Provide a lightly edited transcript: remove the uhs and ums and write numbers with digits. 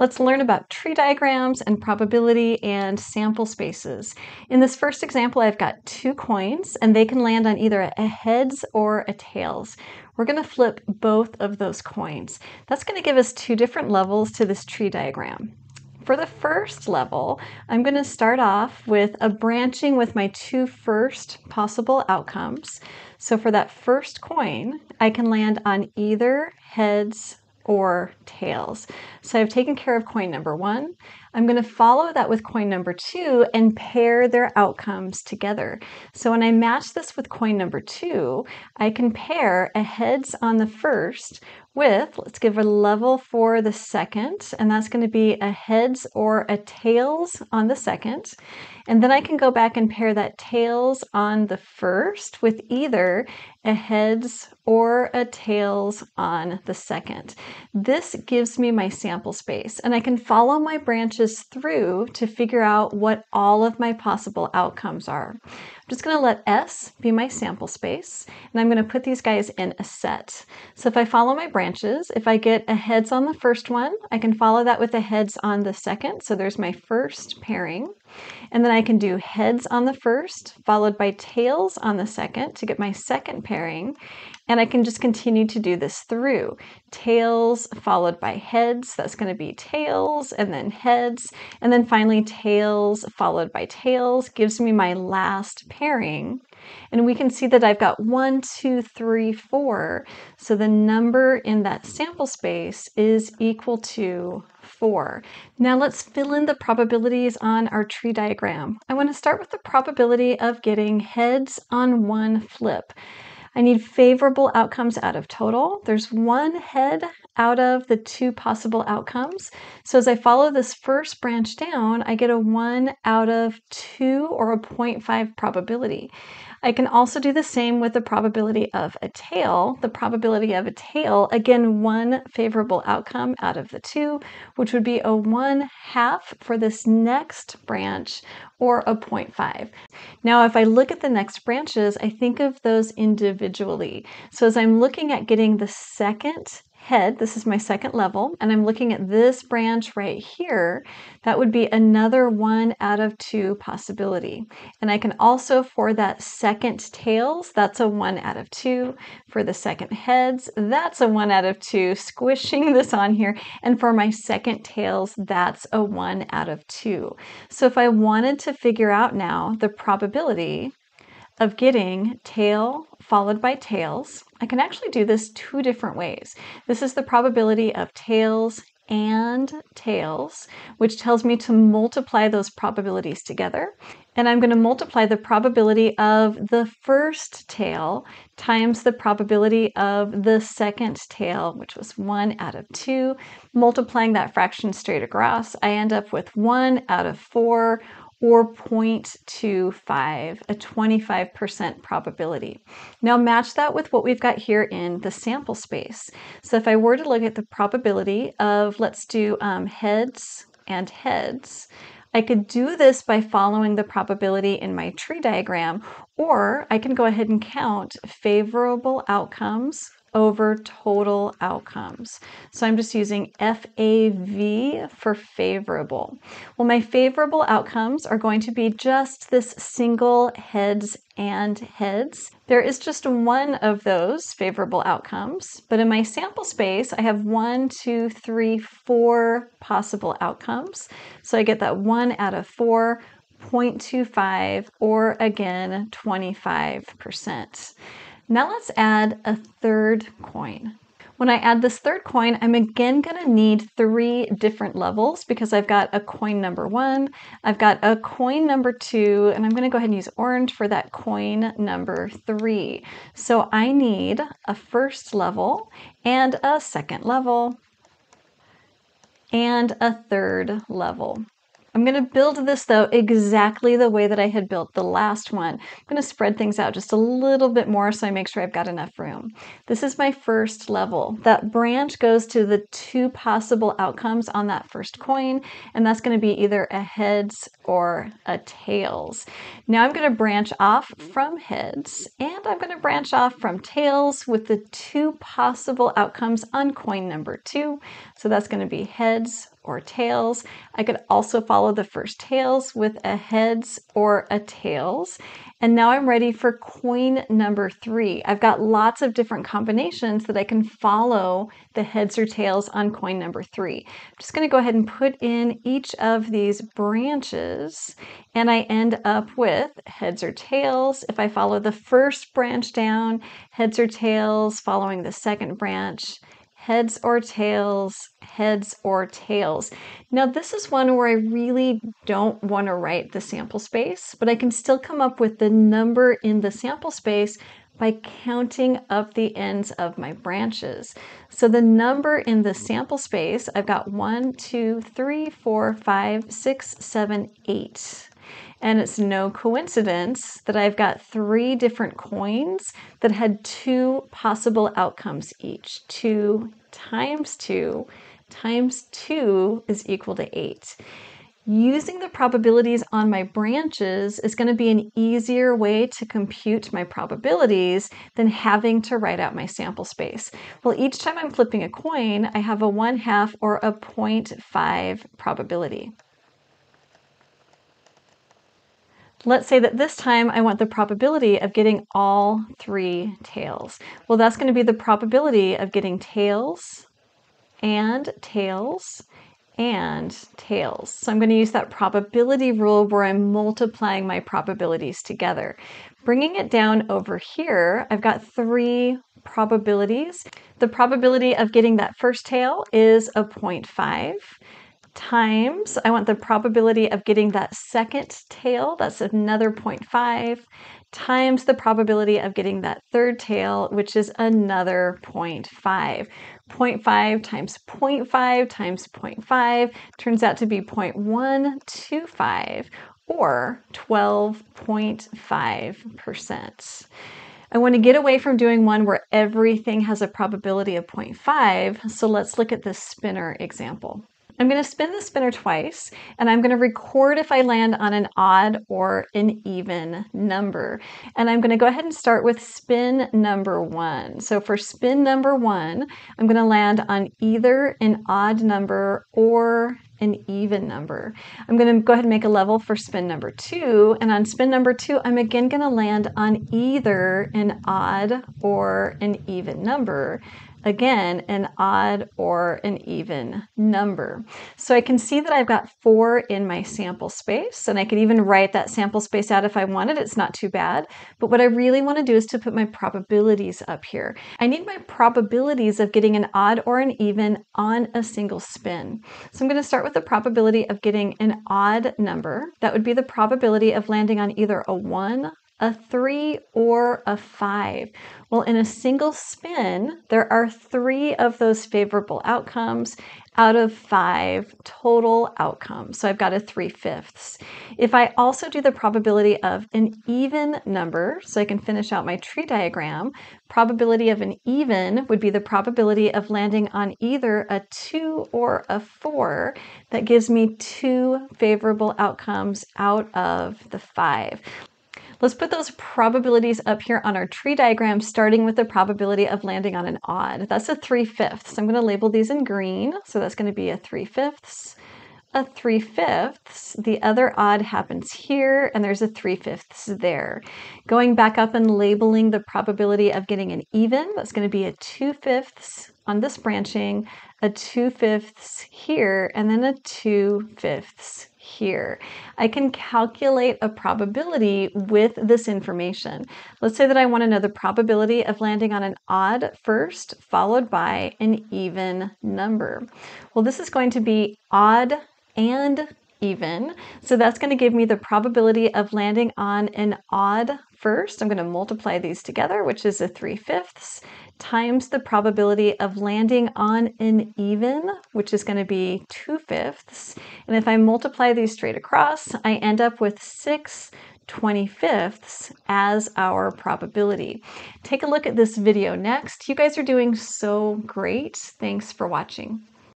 Let's learn about tree diagrams and probability and sample spaces. In this first example, I've got two coins, and they can land on either a heads or a tails. We're going to flip both of those coins. That's going to give us two different levels to this tree diagram. For the first level, I'm going to start off with a branching with my two first possible outcomes. So for that first coin, I can land on either heads or tails. So I've taken care of coin number one. I'm going to follow that with coin number two and pair their outcomes together. So when I match this with coin number two, I can pair a heads on the first with, let's give a level for the second, and that's going to be a heads or a tails on the second. And then I can go back and pair that tails on the first with either a heads or a tails on the second. This gives me my sample space, and I can follow my branches through to figure out what all of my possible outcomes are. I'm just going to let S be my sample space, and I'm going to put these guys in a set. So if I follow my branches, if I get a heads on the first one, I can follow that with a heads on the second. So there's my first pairing. And then I can do heads on the first, followed by tails on the second to get my second pairing. And I can just continue to do this through. Tails followed by heads, that's going to be tails, and then heads, and then finally tails followed by tails gives me my last pairing. And we can see that I've got 1, 2, 3, 4. So the number in that sample space is equal to 4. Now let's fill in the probabilities on our tree diagram. I want to start with the probability of getting heads on one flip. I need favorable outcomes out of total. There's one head out of the two possible outcomes. So as I follow this first branch down, I get a 1 out of 2 or a 0.5 probability. I can also do the same with the probability of a tail. The probability of a tail, again, one favorable outcome out of the two, which would be a 1/2 for this next branch or a 0.5. Now, if I look at the next branches, I think of those individually. So as I'm looking at getting the second head, this is my second level, and I'm looking at this branch right here, that would be another 1 out of 2 possibility. And I can also, for that second tails, that's a 1 out of 2. For the second heads, that's a 1 out of 2, squishing this on here. And for my second tails, that's a 1 out of 2. So if I wanted to figure out now the probability of getting tail followed by tails, I can actually do this two different ways. This is the probability of tails and tails, which tells me to multiply those probabilities together. And I'm going to multiply the probability of the first tail times the probability of the second tail, which was 1 out of 2. Multiplying that fraction straight across, I end up with 1 out of 4, or 0.25, a 25% probability. Now match that with what we've got here in the sample space. So if I were to look at the probability of, let's do heads and heads, I could do this by following the probability in my tree diagram, or I can go ahead and count favorable outcomes over total outcomes. So I'm just using FAV for favorable. Well, my favorable outcomes are going to be just this single heads and heads. There is just one of those favorable outcomes, but in my sample space, I have 1, 2, 3, 4 possible outcomes. So I get that 1 out of 4, 0.25, or again, 25%. Now let's add a third coin. When I add this third coin, I'm again going to need 3 different levels because I've got a coin number 1, I've got a coin number 2, and I'm going to go ahead and use orange for that coin number 3. So I need a first level and a second level and a third level. I'm going to build this, though, exactly the way that I had built the last one. I'm going to spread things out just a little bit more so I make sure I've got enough room. This is my first level. That branch goes to the two possible outcomes on that first coin, and that's going to be either a heads or a tails. Now I'm going to branch off from heads, and I'm going to branch off from tails with the two possible outcomes on coin number 2. So that's going to be heads or tails. I could also follow the first tails with a heads or a tails. And now I'm ready for coin number 3. I've got lots of different combinations that I can follow the heads or tails on coin number 3. I'm just going to go ahead and put in each of these branches, and I end up with heads or tails. If I follow the first branch down, heads or tails, following the second branch, heads or tails, heads or tails. Now this is one where I really don't want to write the sample space, but I can still come up with the number in the sample space by counting up the ends of my branches. So the number in the sample space, I've got 1, 2, 3, 4, 5, 6, 7, 8. And it's no coincidence that I've got 3 different coins that had 2 possible outcomes each. 2 times 2 times 2 is equal to 8. Using the probabilities on my branches is going to be an easier way to compute my probabilities than having to write out my sample space. Well, each time I'm flipping a coin, I have a 1/2 or a 0.5 probability. Let's say that this time I want the probability of getting all 3 tails. Well, that's going to be the probability of getting tails and tails and tails. So I'm going to use that probability rule where I'm multiplying my probabilities together. Bringing it down over here, I've got 3 probabilities. The probability of getting that first tail is a 0.5. times, I want the probability of getting that second tail, that's another 0.5, times the probability of getting that third tail, which is another 0.5. 0.5 times 0.5 times 0.5 turns out to be 0.125, or 12.5%. I want to get away from doing one where everything has a probability of 0.5, so let's look at the spinner example. I'm going to spin the spinner twice, and I'm going to record if I land on an odd or an even number. And I'm going to go ahead and start with spin number 1. So for spin number 1, I'm going to land on either an odd number or an even number. I'm going to go ahead and make a level for spin number 2, and on spin number 2, I'm again going to land on either an odd or an even number. Again, an odd or an even number. So I can see that I've got 4 in my sample space, and I could even write that sample space out if I wanted. It's not too bad. But what I really want to do is to put my probabilities up here. I need my probabilities of getting an odd or an even on a single spin. So I'm going to start with the probability of getting an odd number. That would be the probability of landing on either a 1, a 3, or a 5. Well, in a single spin, there are 3 of those favorable outcomes out of 5 total outcomes. So I've got a 3/5. If I also do the probability of an even number, so I can finish out my tree diagram, probability of an even would be the probability of landing on either a 2 or a 4. That gives me 2 favorable outcomes out of the 5. Let's put those probabilities up here on our tree diagram, starting with the probability of landing on an odd. That's a 3/5. I'm going to label these in green. So that's going to be a 3/5, a 3/5. The other odd happens here, and there's a 3/5 there. Going back up and labeling the probability of getting an even, that's going to be a 2/5 on this branching, a 2/5 here, and then a 2/5 here. I can calculate a probability with this information. Let's say that I want to know the probability of landing on an odd first, followed by an even number. Well, this is going to be odd and even, so that's going to give me the probability of landing on an odd first. I'm going to multiply these together, which is a 3/5, times the probability of landing on an even, which is going to be 2/5. And if I multiply these straight across, I end up with 6/25 as our probability. Take a look at this video next. You guys are doing so great. Thanks for watching.